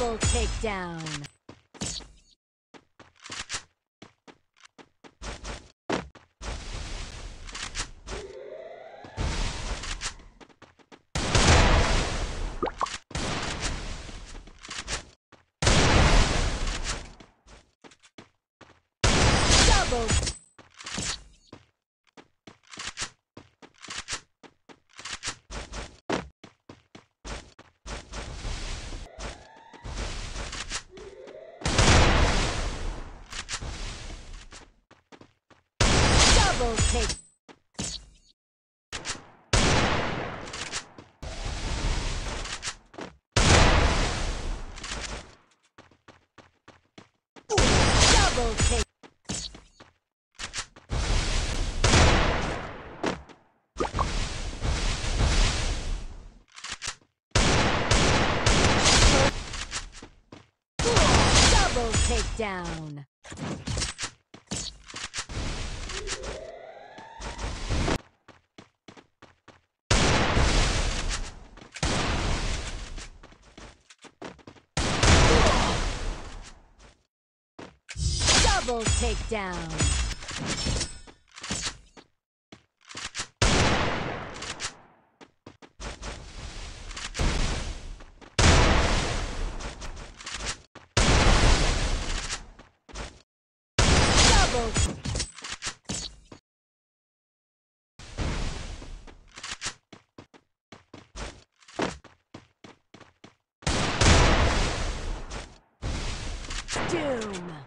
Double takedown. Double take. Double take. Double takedown. Double takedown. Double. Doom.